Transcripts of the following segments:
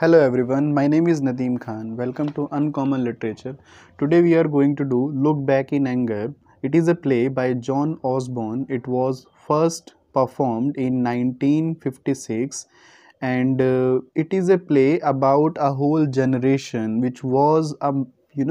Hello everyone, my name is Nadeem Khan. Welcome to Uncommon Literature. Today we are going to do Look Back in Anger. It is a play by John Osborne. It was first performed in 1956 and it is a play about a whole generation which was a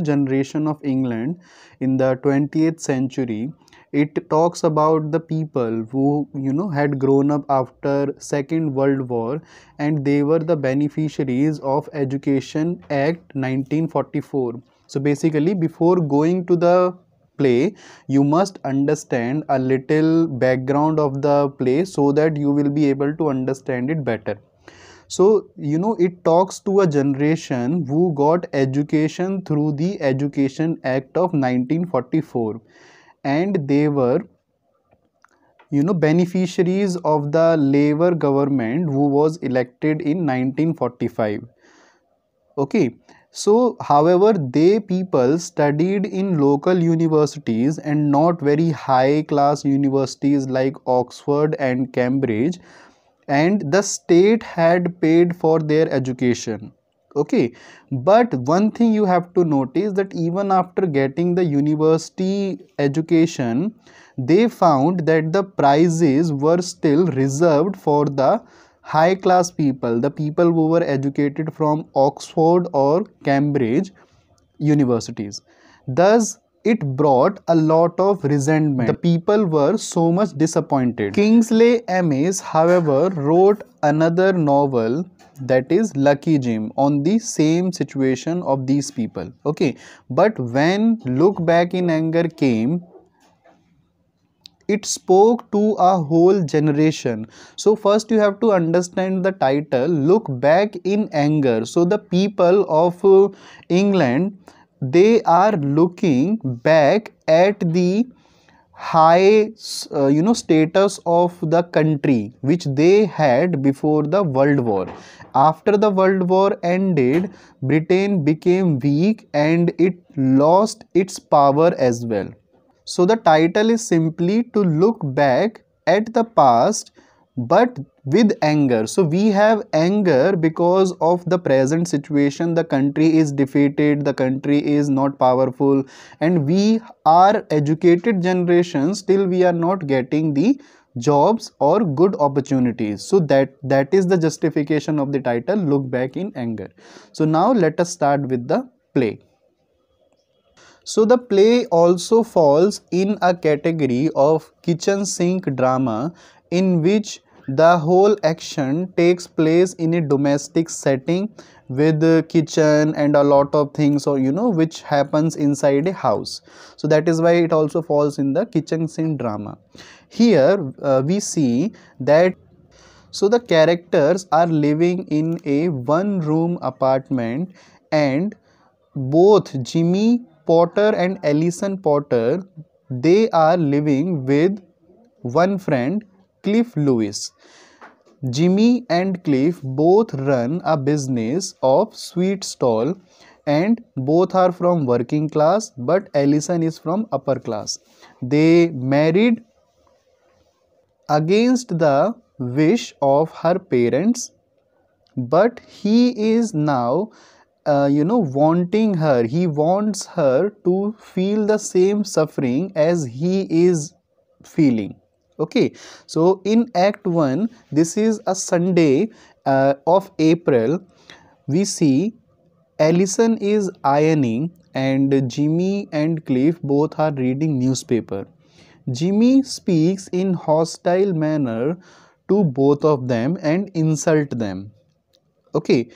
generation of England in the 20th century. It talks about the people who had grown up after Second World War and they were the beneficiaries of Education Act 1944. So basically, before going to the play, you must understand a little background of the play so that you will be able to understand it better. So, it talks to a generation who got education through the Education Act of 1944 and they were, beneficiaries of the Labour government who was elected in 1945. Okay. So, however, they people studied in local universities and not very high class universities like Oxford and Cambridge. And the state had paid for their education, okay. But one thing you have to notice that even after getting the university education, they found that the prizes were still reserved for the high class people, the people who were educated from Oxford or Cambridge universities. Thus, it brought a lot of resentment. The people were so much disappointed. Kingsley Amis, however, wrote another novel, that is Lucky Jim, on the same situation of these people. Okay, but when Look Back in Anger came, it spoke to a whole generation. So first you have to understand the title, Look Back in Anger. So the people of England, they are looking back at the high status of the country which they had before the World War. After the World War ended, Britain became weak and it lost its power as well. So the title is simply to look back at the past but with anger. So we have anger because of the present situation. The country is defeated, the country is not powerful and we are educated generations, still we are not getting the jobs or good opportunities. So that is the justification of the title Look Back in Anger. So now let us start with the play. So the play also falls in a category of kitchen sink drama in which the whole action takes place in a domestic setting with the kitchen and a lot of things or which happens inside a house. So that is why it also falls in the kitchen sink drama. Here we see that so the characters are living in a one-room apartment and both Jimmy Potter and Alison Porter, they are living with one friend, Cliff Lewis. Jimmy and Cliff both run a business of sweet stall and both are from working class, but Alison is from upper class. They married against the wish of her parents, but he is now wanting her. He wants her to feel the same suffering as he is feeling. Okay, so in Act 1, this is a Sunday of April. We see Alison is ironing and Jimmy and Cliff both are reading newspaper. Jimmy speaks in hostile manner to both of them and insult them. Okay,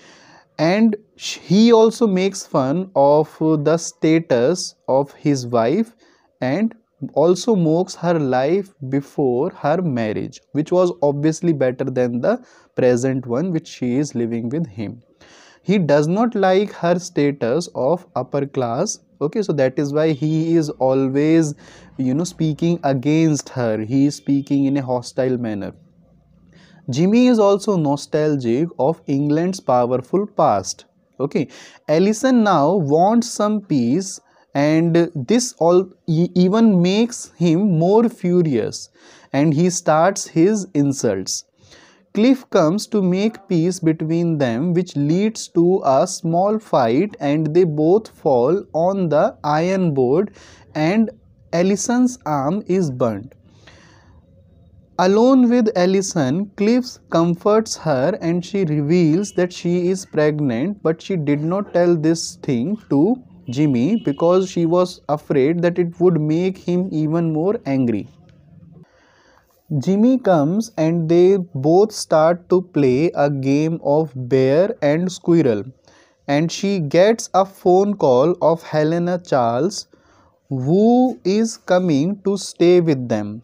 and he also makes fun of the status of his wife and also mocks her life before her marriage, which was obviously better than the present one which she is living with him. He does not like her status of upper class, okay, so that is why he is always speaking against her. He is speaking in a hostile manner. Jimmy is also nostalgic of England's powerful past, okay. Alison now wants some peace and this all even makes him more furious and he starts his insults. Cliff comes to make peace between them, which leads to a small fight, and they both fall on the iron board and Alison's arm is burnt. Alone with Alison, Cliff comforts her and she reveals that she is pregnant, but she did not tell this thing to Jimmy because she was afraid that it would make him even more angry. Jimmy comes and they both start to play a game of bear and squirrel, and she gets a phone call of Helena Charles, who is coming to stay with them.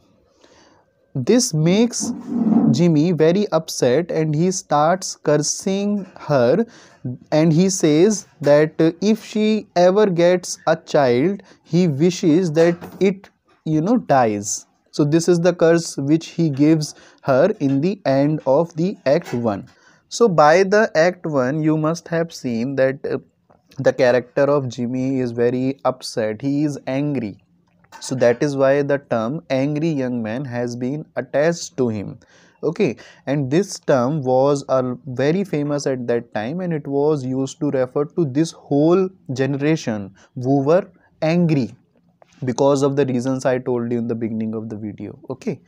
This makes Jimmy very upset and he starts cursing her, and he says that if she ever gets a child, he wishes that it, dies. So this is the curse which he gives her in the end of the Act 1. So by the Act 1, you must have seen that the character of Jimmy is very upset. He is angry. So that is why the term angry young man has been attached to him. Okay, and this term was very famous at that time, and it was used to refer to this whole generation who were angry because of the reasons I told you in the beginning of the video. Okay.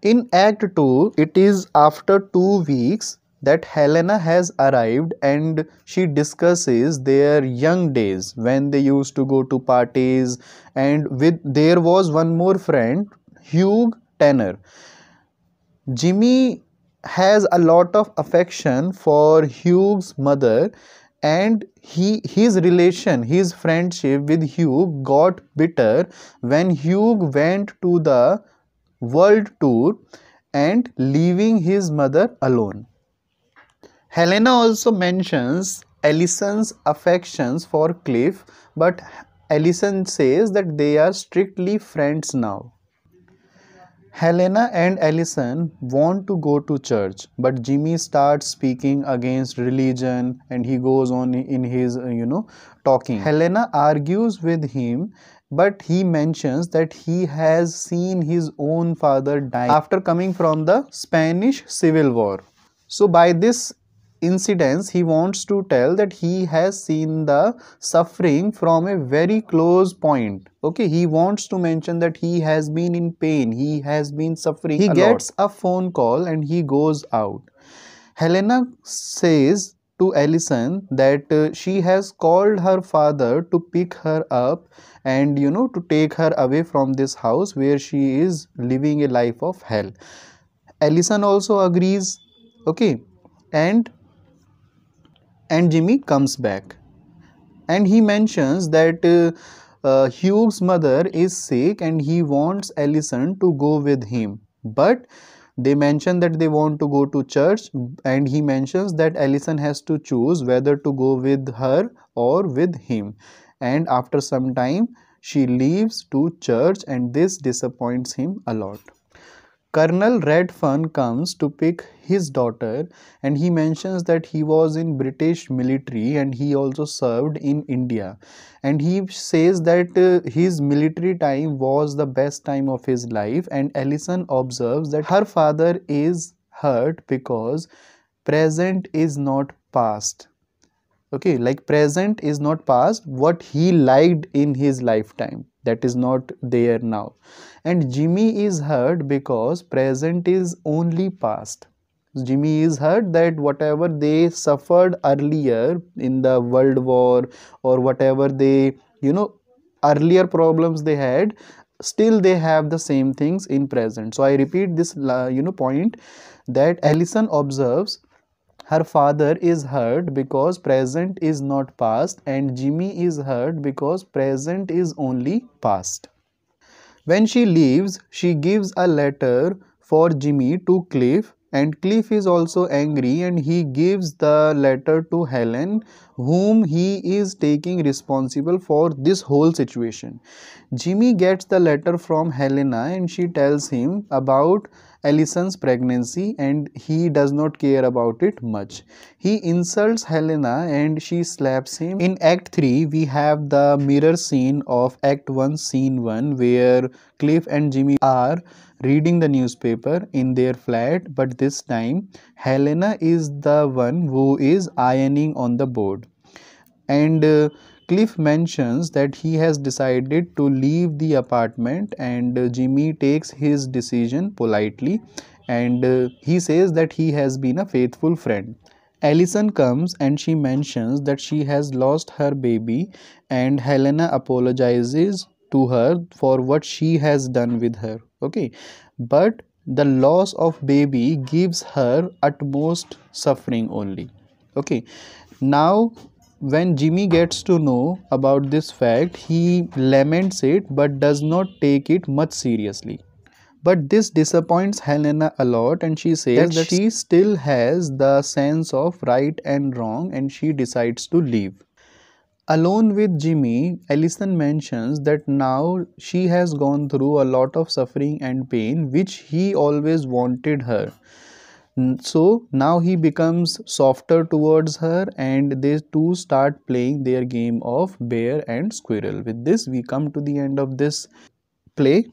In Act 2, it is after 2 weeks that Helena has arrived, and she discusses their young days when they used to go to parties, and there was one more friend, Hugh Tanner. Jimmy has a lot of affection for Hugh's mother, and his friendship with Hugh got bitter when Hugh went to the world tour and leaving his mother alone. Helena also mentions Alison's affections for Cliff, but Alison says that they are strictly friends now. Helena and Alison want to go to church, but Jimmy starts speaking against religion and he goes on in his, talking. Helena argues with him, but he mentions that he has seen his own father die after coming from the Spanish Civil War. So by this incidents, he wants to tell that he has seen the suffering from a very close point. Okay, he wants to mention that he has been in pain, he has been suffering. He gets a phone call and he goes out. Helena says to Alison that she has called her father to pick her up and to take her away from this house where she is living a life of hell. Alison also agrees. Okay, and Jimmy comes back and he mentions that Hugh's mother is sick and he wants Alison to go with him, but they mention that they want to go to church, and he mentions that Alison has to choose whether to go with her or with him, and after some time she leaves to church, and this disappoints him a lot. Colonel Redfern comes to pick his daughter, and he mentions that he was in British military and he also served in India, and he says that his military time was the best time of his life, and Alison observes that her father is hurt because present is not past. Okay, like present is not past, what he liked in his lifetime, that is not there now. And Jimmy is hurt because present is only past. Jimmy is hurt that whatever they suffered earlier in the World War, or whatever they, earlier problems they had, still they have the same things in present. So I repeat this, point that Alison observes her father is hurt because present is not past, and Jimmy is hurt because present is only past. When she leaves, she gives a letter for Jimmy to Cliff, and Cliff is also angry and he gives the letter to Helen whom he is taking responsible for this whole situation. Jimmy gets the letter from Helena and she tells him about Alison's pregnancy and he does not care about it much. He insults Helena and she slaps him. In Act 3, we have the mirror scene of Act 1, Scene 1, where Cliff and Jimmy are reading the newspaper in their flat, but this time Helena is the one who is ironing on the board. And Cliff mentions that he has decided to leave the apartment, and Jimmy takes his decision politely and he says that he has been a faithful friend. Alison comes and she mentions that she has lost her baby, and Helena apologizes to her for what she has done with her. Okay, but the loss of baby gives her utmost suffering only. Okay, now when Jimmy gets to know about this fact, he laments it but does not take it much seriously. But this disappoints Helena a lot, and she says that she still has the sense of right and wrong, and she decides to leave. Alone with Jimmy, Alison mentions that now she has gone through a lot of suffering and pain which he always wanted her. So now he becomes softer towards her, and they two start playing their game of bear and squirrel. With this, we come to the end of this play.